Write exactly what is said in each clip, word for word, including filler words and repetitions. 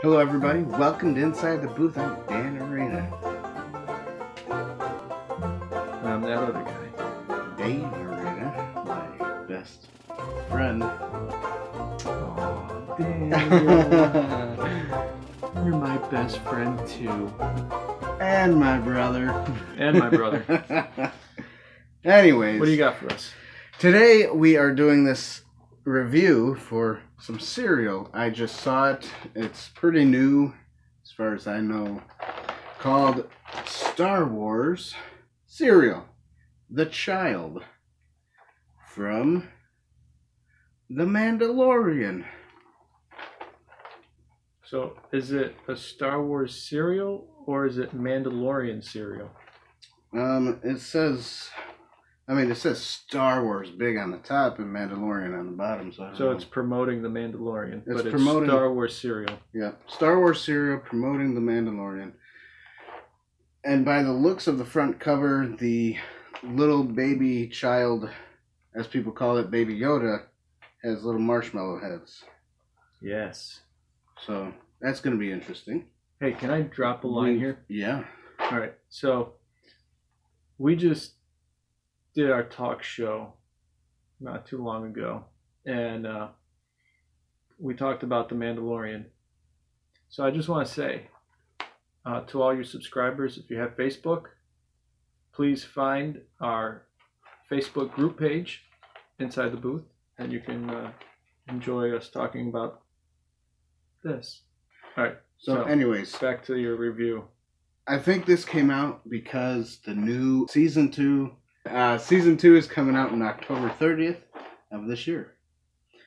Hello everybody, welcome to Inside the Booth. I'm Dan Arena. I'm that other guy. Dan Arena, my best friend. Oh, Dan. You're my best friend too. And my brother. And my brother. Anyways. What do you got for us? Today we are doing this review for some cereal. I just saw it. It's pretty new as far as I know. Called Star Wars Cereal. The Child. From The Mandalorian. So is it a Star Wars cereal or is it Mandalorian cereal? Um, it says... I mean, it says Star Wars big on the top and Mandalorian on the bottom. So, I don't so know. It's promoting The Mandalorian, it's but promoting, it's Star Wars cereal. Yeah, Star Wars cereal promoting The Mandalorian. And by the looks of the front cover, the little baby child, as people call it, Baby Yoda, has little marshmallow heads. Yes. So that's going to be interesting. Hey, can I drop a line we, here? Yeah. All right, so we just... did our talk show not too long ago, and uh, we talked about The Mandalorian. So I just want to say uh, to all your subscribers, if you have Facebook, please find our Facebook group page, Inside the Booth, and you can uh, enjoy us talking about this. All right. So, so anyways, back to your review. I think this came out because the new season two Uh, season two is coming out on October thirtieth of this year.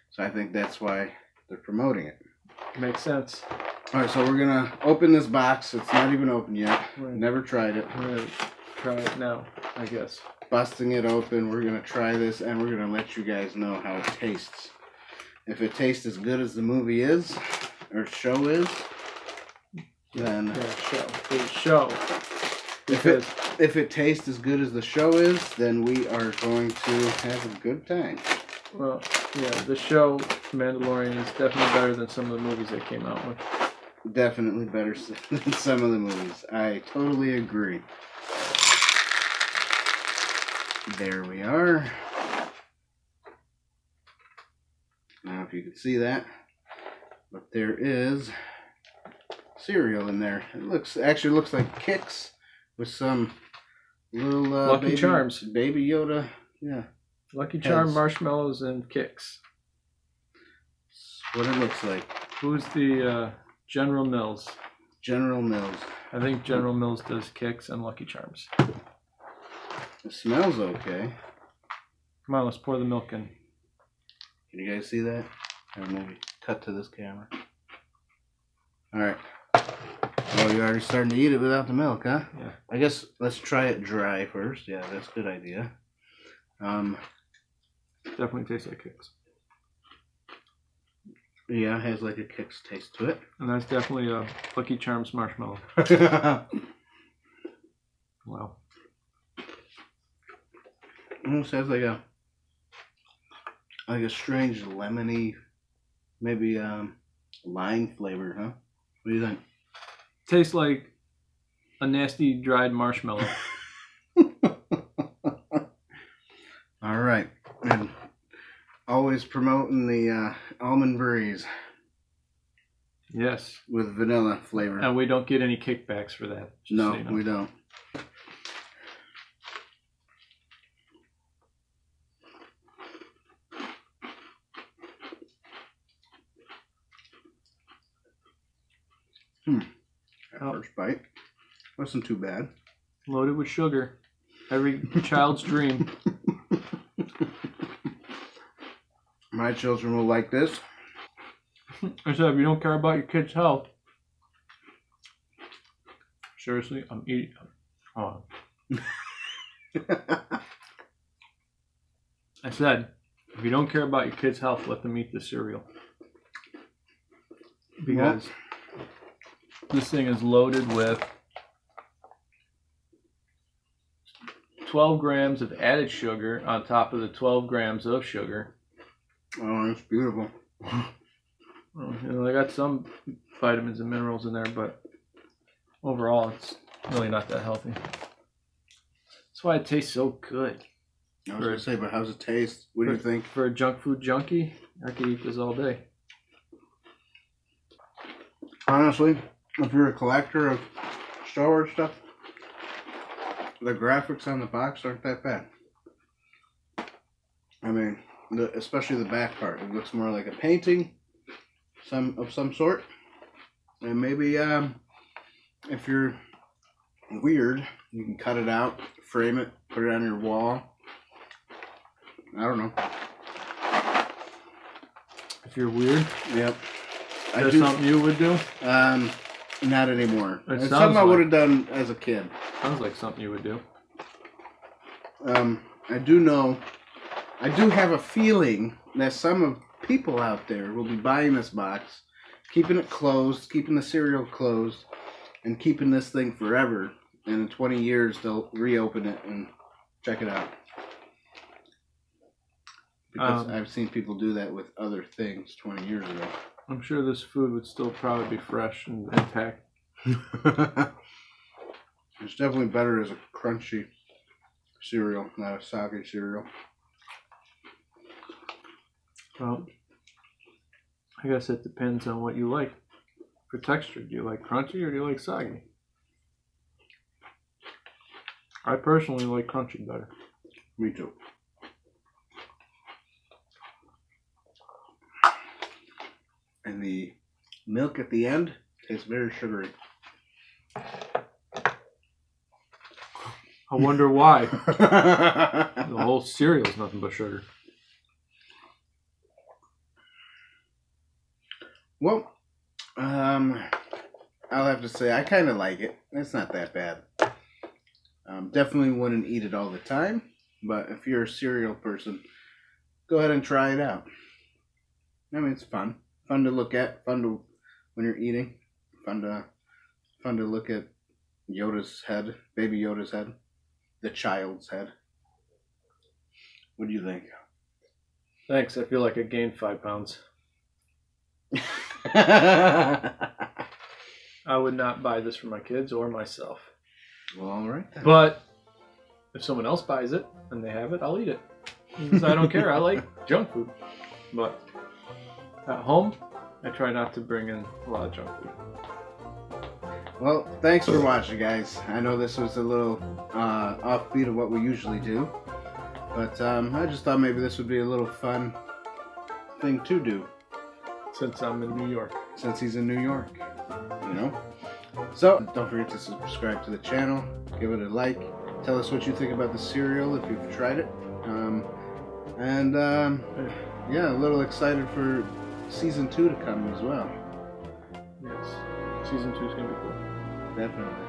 So I think that's why they're promoting it. Makes sense. Alright, so we're going to open this box. It's not even open yet. Right. Never tried it. We're going to try it now, I guess. Busting it open. We're going to try this and we're going to let you guys know how it tastes. If it tastes as good as the movie is, or show is, then... Yeah, show. Good show. If it, if it tastes as good as the show is, then we are going to have a good time. Well, yeah, the show Mandalorian is definitely better than some of the movies that came out with. Definitely better than some of the movies. I totally agree. There we are. Now, if you can see that, but there is cereal in there. It looks actually looks like Kix. With some little uh, Lucky Charms, Baby Yoda, yeah, Lucky Charm marshmallows and Kix. What it looks like. Who's the uh, General Mills? General Mills. I think General Mills does Kix and Lucky Charms. It smells okay. Come on, let's pour the milk in. Can you guys see that? Or maybe cut to this camera. All right. Oh, you're already starting to eat it without the milk, huh? Yeah. I guess let's try it dry first. Yeah, that's a good idea. Um, Definitely tastes like Kix. Yeah, it has like a Kix taste to it. And that's definitely a Lucky Charms marshmallow. Wow. Almost has like a, like a strange lemony, maybe um, lime flavor, huh? What do you think? Tastes like a nasty dried marshmallow. All right, and always promoting the uh, Almond Breeze. Yes, with vanilla flavor. And we don't get any kickbacks for that. No, so you know. We don't. Hmm. First bite wasn't too bad. Loaded with sugar, every child's dream. My children will like this. I said, if you don't care about your kids' health, seriously, I'm eating. Oh. I said, if you don't care about your kids' health, let them eat the cereal because. What? This thing is loaded with twelve grams of added sugar on top of the twelve grams of sugar. Oh, that's beautiful. Well, you know, I got some vitamins and minerals in there, but overall, it's really not that healthy. That's why it tastes so good. I was going to say, but how's it taste? What do you think? For a junk food junkie, I could eat this all day. Honestly, if you're a collector of Star Wars stuff, the graphics on the box aren't that bad. I mean, the, especially the back part. It looks more like a painting some of some sort. And maybe um, if you're weird, you can cut it out, frame it, put it on your wall. I don't know. If you're weird? Yep. Is that something you would do? Um, not anymore. It it's something like, I would have done as a kid. Sounds like something you would do. Um, I do know, I do have a feeling that some of people out there will be buying this box, keeping it closed, keeping the cereal closed, and keeping this thing forever. And in twenty years, they'll reopen it and check it out. Because um, I've seen people do that with other things twenty years ago. I'm sure this food would still probably be fresh and intact. It's definitely better as a crunchy cereal, not a soggy cereal. Well, I guess it depends on what you like for texture. Do you like crunchy or do you like soggy? I personally like crunchy better. Me too. And the milk at the end is very sugary. I wonder why. The whole cereal is nothing but sugar. Well, um, I'll have to say I kind of like it. It's not that bad. Um, definitely wouldn't eat it all the time. But if you're a cereal person, go ahead and try it out. I mean, it's fun. Fun to look at, fun to when you're eating, fun to fun to look at Yoda's head, Baby Yoda's head, the child's head. What do you think? Thanks. I feel like I gained five pounds. I would not buy this for my kids or myself. Well, all right then. But if someone else buys it and they have it, I'll eat it. Because I don't care. I like junk food, but. At home, I try not to bring in a lot of junk food. Well, thanks for watching, guys. I know this was a little uh, offbeat of what we usually do, but um, I just thought maybe this would be a little fun thing to do. Since I'm in New York. Since he's in New York, you know? So, don't forget to subscribe to the channel, give it a like, tell us what you think about the cereal if you've tried it, um, and um, yeah, a little excited for Season two to come as well. Yes. Season two is going to be cool. Definitely.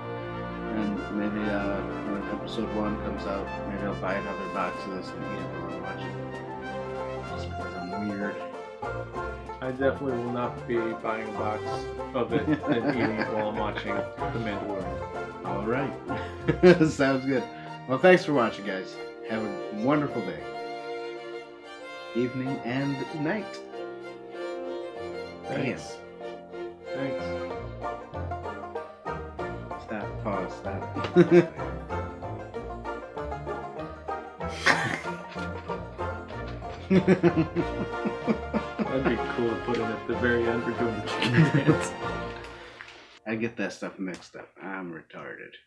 And maybe uh, when episode one comes out, maybe I'll buy another box of this and eat it while I watch it. Just because I'm weird. I definitely will not be buying a box of it and eating it while I'm watching The Mandalorian. Alright. Sounds good. Well, thanks for watching, guys. Have a wonderful day. Evening and night. Thanks. Thanks. Stop. Pause. Stop. That'd be cool to put it at the very end for doing the chicken dance. I get that stuff mixed up. I'm retarded.